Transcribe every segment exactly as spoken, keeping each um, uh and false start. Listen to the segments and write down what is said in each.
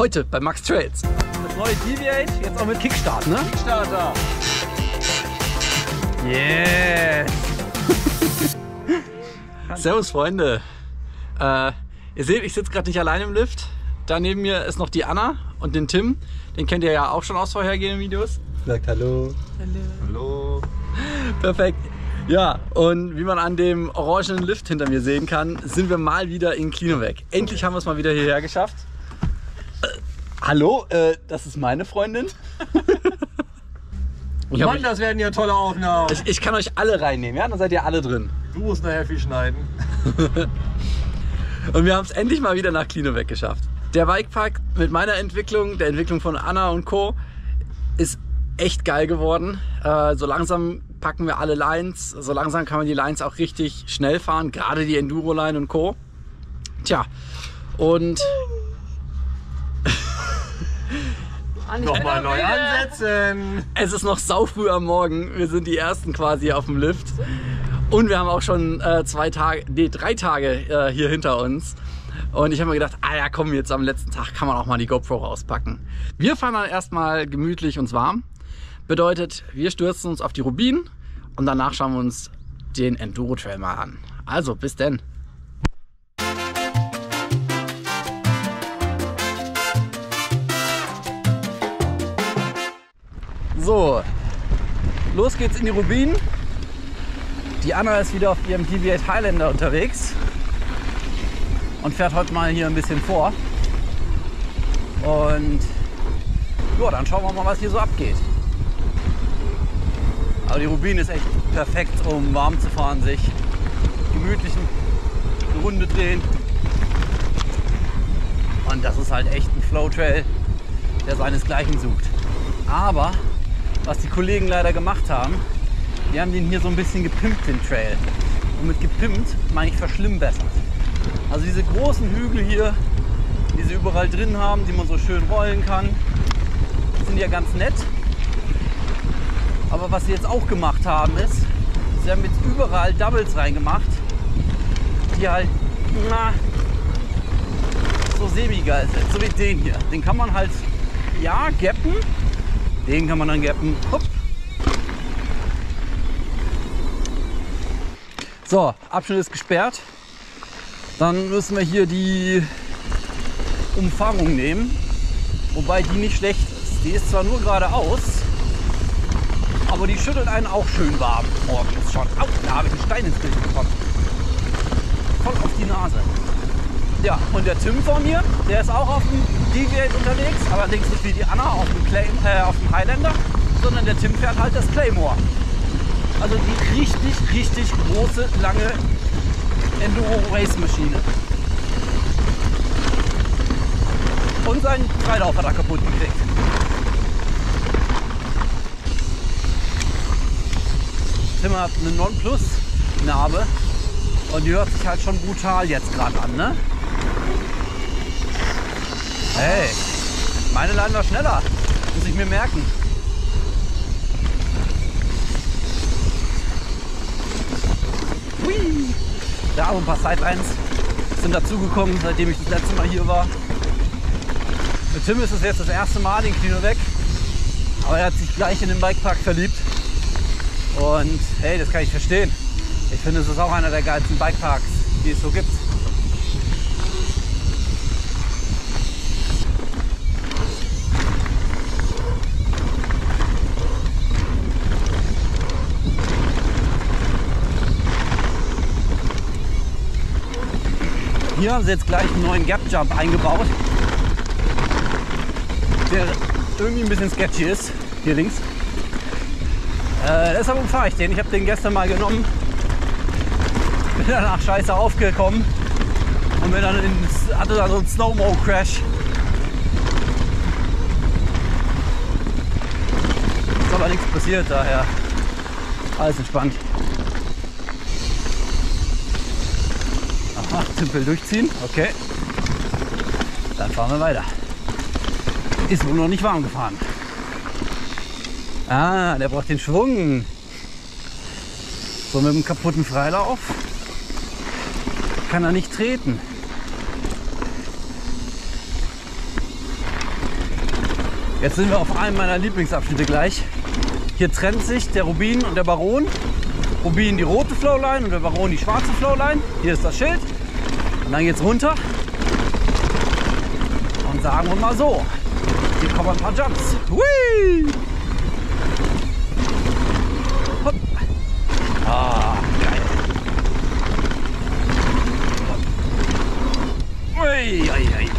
Heute bei Max Trails. Das neue D V acht, jetzt auch mit Kickstart, ne? Kickstarter. Yes. Servus Freunde. Äh, ihr seht, ich sitze gerade nicht allein im Lift. Da neben mir ist noch die Anna und den Tim. Den kennt ihr ja auch schon aus vorhergehenden Videos. Sagt hallo. Hallo. Hallo. Perfekt. Ja, und wie man an dem orangenen Lift hinter mir sehen kann, sind wir mal wieder in Klinovec. Endlich haben wir es mal wieder hierher geschafft. Äh, hallo, äh, das ist meine Freundin. ich Mann, euch, das werden ja tolle Aufnahmen. Ich, ich kann euch alle reinnehmen, ja? Dann seid ihr alle drin. Du musst nachher viel schneiden. Und wir haben es endlich mal wieder nach Klinovec geschafft. Der Bikepark mit meiner Entwicklung, der Entwicklung von Anna und Co. ist echt geil geworden. Äh, so langsam packen wir alle Lines, so langsam kann man die Lines auch richtig schnell fahren, gerade die Enduro-Line und Co. Tja, und nochmal neu ansetzen. Es ist noch saufrüh am Morgen, wir sind die Ersten quasi auf dem Lift und wir haben auch schon äh, zwei Tage, nee, drei Tage äh, hier hinter uns. Und ich habe mir gedacht, ah ja komm, jetzt am letzten Tag kann man auch mal die GoPro rauspacken. Wir fahren dann erstmal gemütlich und warm. Bedeutet, wir stürzen uns auf die Rubin und danach schauen wir uns den Enduro Trail mal an. Also, bis denn! So, los geht's in die Rubin. Die Anna ist wieder auf ihrem D V acht Highlander unterwegs und fährt heute mal hier ein bisschen vor. Und ja, dann schauen wir mal, was hier so abgeht. Aber die Rubin ist echt perfekt, um warm zu fahren, sich gemütlich eine Runde drehen. Und das ist halt echt ein Flow-Trail, der seinesgleichen sucht. Aber was die Kollegen leider gemacht haben, die haben den hier so ein bisschen gepimpt, den Trail. Und mit gepimpt meine ich verschlimmbessert. Also diese großen Hügel hier, die sie überall drin haben, die man so schön rollen kann, sind ja ganz nett. Aber was sie jetzt auch gemacht haben ist, sie haben jetzt überall Doubles reingemacht, die halt na, so semi-geil sind. So wie den hier. Den kann man halt, ja, gappen. Den kann man dann gappen. Hopp. So, Abschnitt ist gesperrt. Dann müssen wir hier die Umfahrung nehmen. Wobei die nicht schlecht ist. Die ist zwar nur geradeaus, aber die schüttelt einen auch schön warm morgens schon. Au, da habe ich einen Stein ins Bild bekommen. Voll auf die Nase. Ja, und der Tim von mir, der ist auch auf dem D V acht unterwegs, allerdings nicht wie die Anna auf dem, Clay, äh, auf dem Highlander, sondern der Tim fährt halt das Claymore. Also die richtig, richtig große, lange Enduro-Race-Maschine. Und seinen Freilauf hat er kaputt gekriegt. Tim hat eine Non-Plus-Narbe und die hört sich halt schon brutal jetzt gerade an, ne? Hey, meine Line war schneller, muss ich mir merken. Hui! Da haben ein paar Sidelines sind dazugekommen, seitdem ich das letzte Mal hier war. Mit Tim ist es jetzt das erste Mal in Klinovec, aber er hat sich gleich in den Bikepark verliebt. Und hey, das kann ich verstehen. Ich finde, es ist auch einer der geilsten Bikeparks, die es so gibt. Hier haben sie jetzt gleich einen neuen Gap Jump eingebaut, der irgendwie ein bisschen sketchy ist, hier links. Äh, deshalb umfahre ich den. Ich habe den gestern mal genommen, bin danach scheiße aufgekommen und bin dann ins, hatte dann so einen Snowmo-Crash. Ist aber nichts passiert, daher alles entspannt. Aha, simpel durchziehen, okay. Dann fahren wir weiter. Ist wohl noch nicht warm gefahren. Ah, der braucht den Schwung. So mit dem kaputten Freilauf kann er nicht treten. Jetzt sind wir auf einem meiner Lieblingsabschnitte gleich. Hier trennt sich der Rubin und der Baron. Rubin die rote Flowline und der Baron die schwarze Flowline. Hier ist das Schild. Und dann geht's runter. Und sagen wir mal so, hier kommen ein paar Jumps. Hui! Hopp. Ah, geil. Hopp. Ui, ui, ui.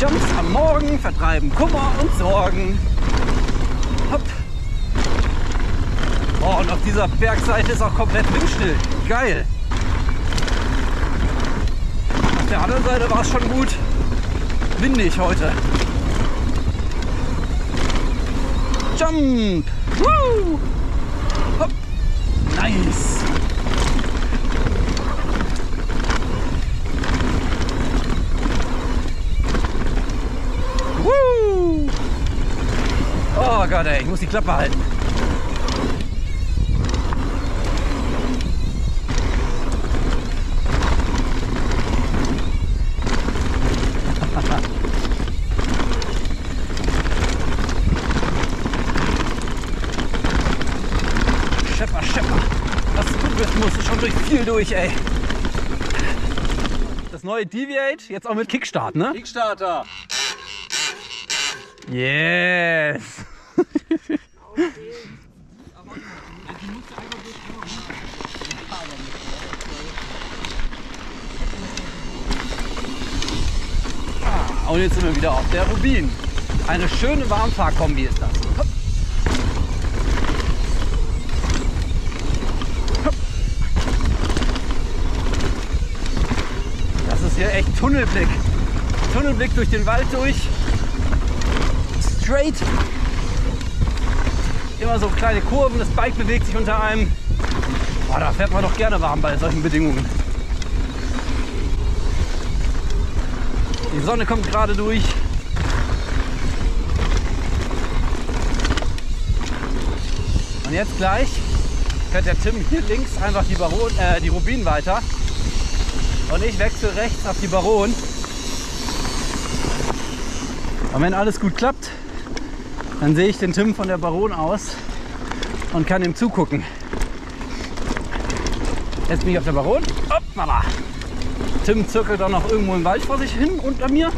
Jumps am Morgen vertreiben Kummer und Sorgen. Hopp. Oh, und auf dieser Bergseite ist auch komplett windstill. Geil. Auf der anderen Seite war es schon gut windig heute. Jump. Woo. Hopp. Nice. Woo. Oh Gott, ey, ich muss die Klappe halten. Viel durch, ey. Das neue Deviate, jetzt auch mit Kickstart, ne? Kickstarter. Yes. Und jetzt sind wir wieder auf der Rubin. Eine schöne Warmfahrkombi ist das. Hopp. Hier echt Tunnelblick. Tunnelblick durch den Wald durch. Straight. Immer so kleine Kurven, das Bike bewegt sich unter einem. Boah, da fährt man doch gerne warm bei solchen Bedingungen. Die Sonne kommt gerade durch. Und jetzt gleich fährt der Tim hier links einfach die, Baron, äh, die Rubin weiter. Und ich wechsle rechts auf die Baron. Und wenn alles gut klappt, dann sehe ich den Tim von der Baron aus und kann ihm zugucken. Jetzt bin ich auf der Baron. Hoppala. Tim zirkelt doch noch irgendwo im Wald vor sich hin unter mir. Ein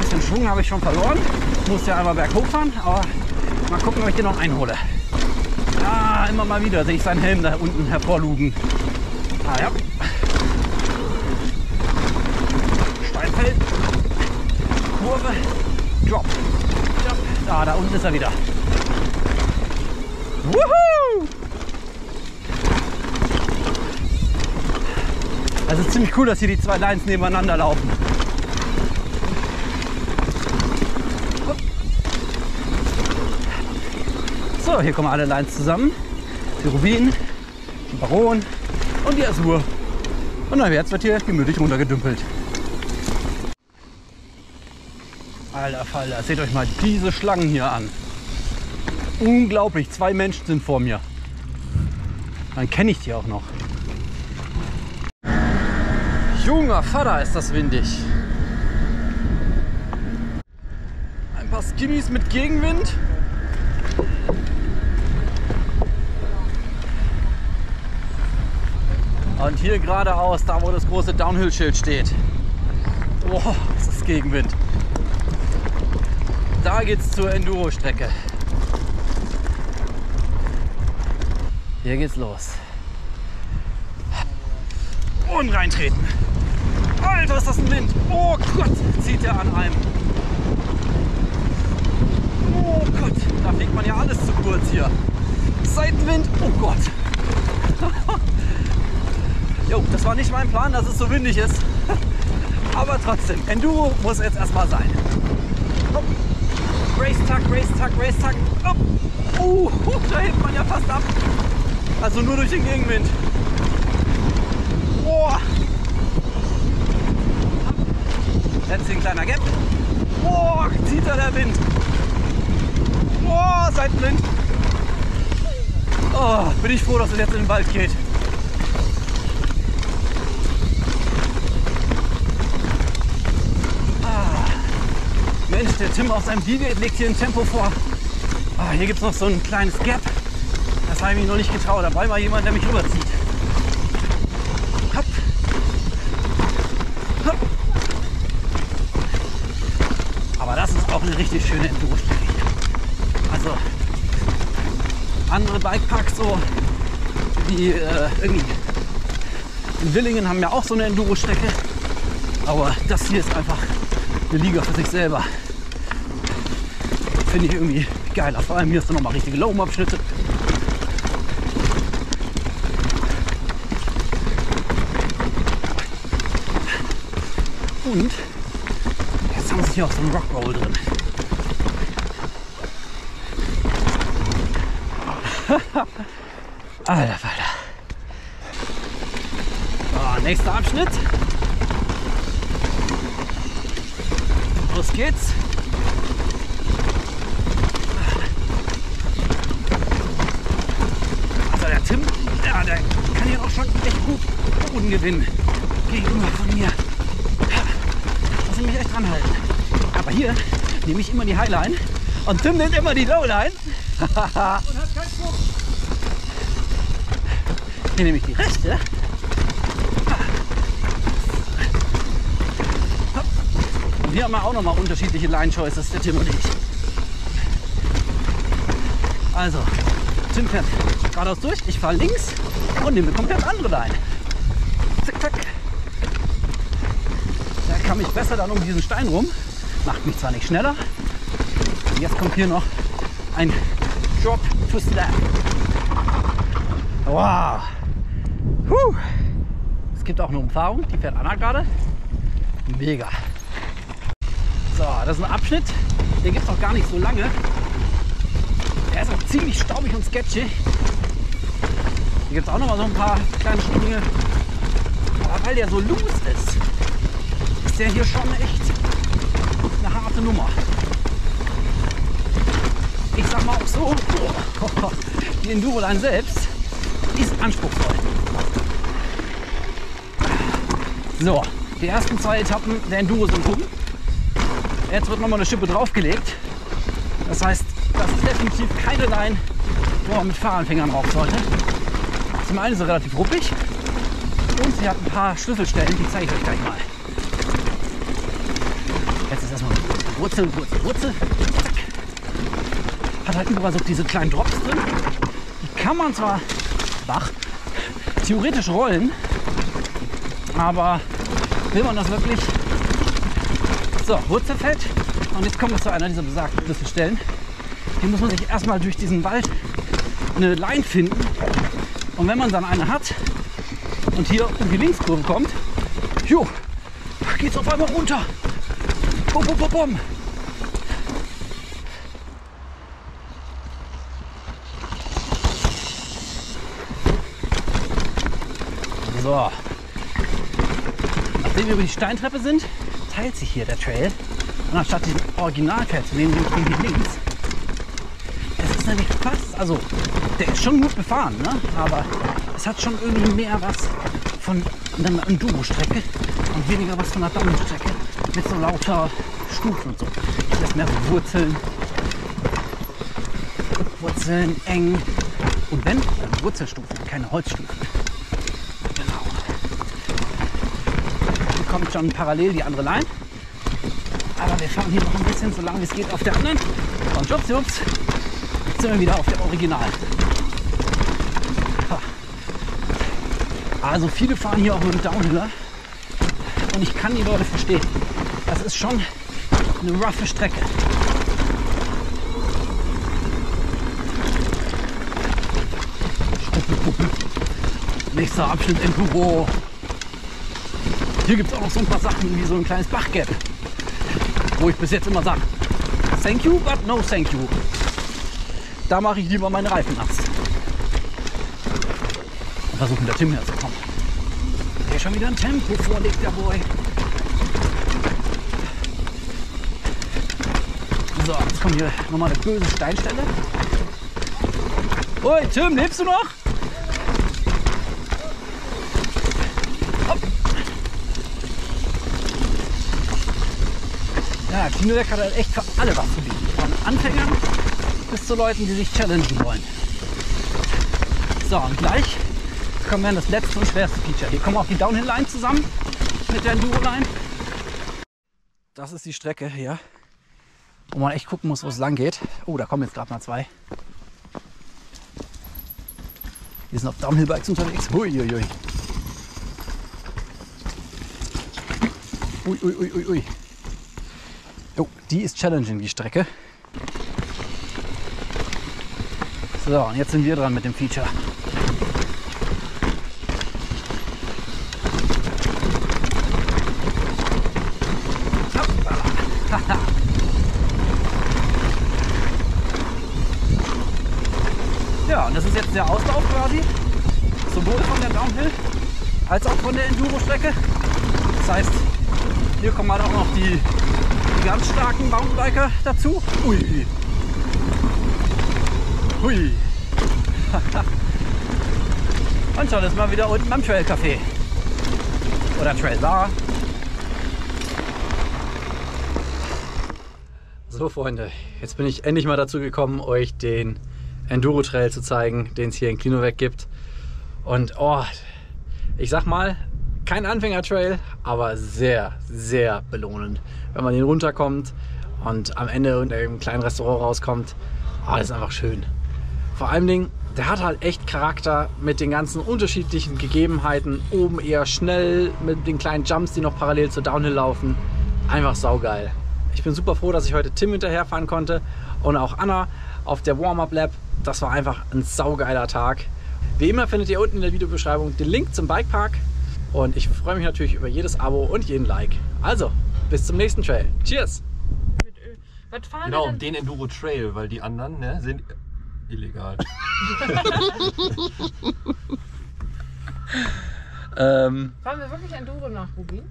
bisschen Schwung habe ich schon verloren. Ich muss ja einmal berghoch fahren, aber mal gucken, ob ich den noch einhole. Ah, immer mal wieder sehe ich seinen Helm da unten hervorlugen. Ah ja. Steinfeld. Kurve. Drop. Drop. Ah, da unten ist er wieder. Woohoo! Also es ist ziemlich cool, dass hier die zwei Lines nebeneinander laufen. So, hier kommen alle Lines zusammen. Die Rubin, die Baron und die Azur. Und dann jetzt wird hier gemütlich runtergedümpelt. Alter Falter, seht euch mal diese Schlangen hier an. Unglaublich, zwei Menschen sind vor mir. Dann kenne ich die auch noch. Junger Vater, ist das windig. Ein paar Skinnies mit Gegenwind. Und hier geradeaus, da wo das große Downhill-Schild steht. Boah, das ist Gegenwind. Da geht's zur Enduro-Strecke. Hier geht's los. Und reintreten. Alter, ist das ein Wind. Oh Gott, zieht der an einem. Oh Gott, da fliegt man ja alles zu kurz hier. Seitenwind, oh Gott. Jo, das war nicht mein Plan, dass es so windig ist. Aber trotzdem, Enduro muss jetzt erstmal sein. Hopp. Race-Tag, Race-Tag, Race-Tag. Uh, da hebt man ja fast ab. Also nur durch den Gegenwind. Boah. Jetzt ein kleiner Gap. Boah, zieht da der Wind. Boah, Seitenwind. Oh, bin ich froh, dass es jetzt in den Wald geht. Der Tim auf seinem Deviate legt hier ein Tempo vor. Oh, hier gibt es noch so ein kleines Gap. Das habe ich mich noch nicht getraut. Dabei war jemand, der mich rüberzieht. Hopp. Hopp. Aber das ist auch eine richtig schöne Enduro-Strecke hier. Also andere Bikeparks, so die äh, irgendwie in Willingen, haben ja auch so eine Enduro-Strecke. Aber das hier ist einfach eine Liga für sich selber. Finde ich irgendwie geiler. Vor allem hier hast du nochmal richtige Low-Abschnitte. Und jetzt haben sie hier auch so einen Rockroll drin. Alter Falter. So, nächster Abschnitt. Los geht's. Also der Tim, ja, der kann hier auch schon echt gut Boden gewinnen. Gegenüber von mir. Muss ich mich echt dran halten. Aber hier nehme ich immer die Highline und Tim nimmt immer die Lowline. Und hat keinen Schmuck. Hier nehme ich die rechte. Wir haben ja auch noch mal unterschiedliche Line-Choices, der Tim und ich. Also, Tim fährt geradeaus durch, ich fahre links und nehme komplett andere Line. Zack, zack. Der kann mich besser dann um diesen Stein rum, macht mich zwar nicht schneller. Und jetzt kommt hier noch ein Drop to Slap. Wow. Huh. Es gibt auch eine Umfahrung, die fährt Anna gerade. Mega. So, das ist ein Abschnitt, den gibt es noch gar nicht so lange. Der ist auch ziemlich staubig und sketchy. Hier gibt es auch noch mal so ein paar kleine Sprünge. Aber weil der so loose ist, ist der hier schon echt eine harte Nummer. Ich sag mal auch so, oh, die Enduro-Line selbst ist anspruchsvoll. So, die ersten zwei Etappen der Enduro sind rum. Jetzt wird nochmal eine Schippe draufgelegt. Das heißt, das ist definitiv keine Line, wo man mit Fahranfängern rauf sollte. Zum einen ist sie relativ ruppig und sie hat ein paar Schlüsselstellen, die zeige ich euch gleich mal. Jetzt ist erstmal Wurzel, Wurzel, Wurzel. Hat halt überall so diese kleinen Drops drin. Die kann man zwar wach, theoretisch rollen, aber will man das wirklich? So, Wurzelfeld. Und jetzt kommen wir zu einer dieser besagten Schlüsselstellen. Hier muss man sich erstmal durch diesen Wald eine Line finden. Und wenn man dann eine hat und hier um die Linkskurve kommt, jo, geht's auf einmal runter. Bum, bum, bum, bum. So. Nachdem wir über die Steintreppe sind, teilt sich hier der Trail, und anstatt diesen Original-Trail zu nehmen, den wir links. Das ist nämlich fast, also der ist schon gut befahren, ne? Aber es hat schon irgendwie mehr was von einer Enduro-Strecke und weniger was von einer Downhill-Strecke mit so lauter Stufen und so. Das ist mehr so Wurzeln, Wurzeln, eng und wenn, dann Wurzelstufen, keine Holzstufen. Kommt schon parallel die andere Line. Aber wir fahren hier noch ein bisschen, so lange wie es geht, auf der anderen. Und ups, ups, jetzt sind wir wieder auf der Original. Also viele fahren hier auch mit dem Downhiller. Und ich kann die Leute verstehen. Das ist schon eine roughe Strecke. Nächster Abschnitt in Enduro. Hier gibt es auch noch so ein paar Sachen wie so ein kleines Bachgap, wo ich bis jetzt immer sage, thank you, but no thank you. Da mache ich lieber meinen Reifen nass. Und versuche mit der Tim herzukommen. Hier schon wieder ein Tempo vorlegt der Boy. So, jetzt kommt hier nochmal eine böse Steinstelle. Oi Tim, lebst du noch? Ja, Klinovec hat halt echt für alle was zu bieten. Von Anfängern bis zu Leuten, die sich challengen wollen. So, und gleich kommen wir in das letzte und schwerste Feature. Hier kommen auch die Downhill-Line zusammen mit der Enduro-Line. Das ist die Strecke hier, wo man echt gucken muss, wo es lang geht. Oh, da kommen jetzt gerade mal zwei. Wir sind auf Downhill-Bikes unterwegs. Huiuiui. Ui, ui, ui, ui, ui. Oh, die ist challenging, die Strecke. So, und jetzt sind wir dran mit dem Feature. Ja, und das ist jetzt der Auslauf quasi, sowohl von der Downhill als auch von der Enduro-Strecke. Das heißt, hier kommen halt auch noch die, die ganz starken Mountainbiker dazu. Ui. Hui. Und schon ist mal wieder unten am Trail Café. Oder Trail Bar. So Freunde, jetzt bin ich endlich mal dazu gekommen, euch den Enduro Trail zu zeigen, den es hier in Klinovec gibt. Und oh, ich sag mal, kein Anfänger-Trail, aber sehr, sehr belohnend. Wenn man den runterkommt und am Ende unter einem kleinen Restaurant rauskommt, oh, das ist einfach schön. Vor allen Dingen, der hat halt echt Charakter mit den ganzen unterschiedlichen Gegebenheiten. Oben eher schnell mit den kleinen Jumps, die noch parallel zur Downhill laufen. Einfach saugeil. Ich bin super froh, dass ich heute Tim hinterherfahren konnte und auch Anna auf der Warm-Up-Lab. Das war einfach ein saugeiler Tag. Wie immer findet ihr unten in der Videobeschreibung den Link zum Bikepark. Und ich freue mich natürlich über jedes Abo und jeden Like. Also, bis zum nächsten Trail. Cheers! Mit Öl. Was fahren genau, wir denn? Den Enduro Trail, weil die anderen ne, sind... illegal. ähm, Fahren wir wirklich Enduro nach Rubin?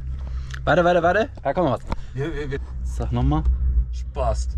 Warte, warte, warte. Da kommt noch was. Wir, wir, wir. Sag nochmal. Spaß.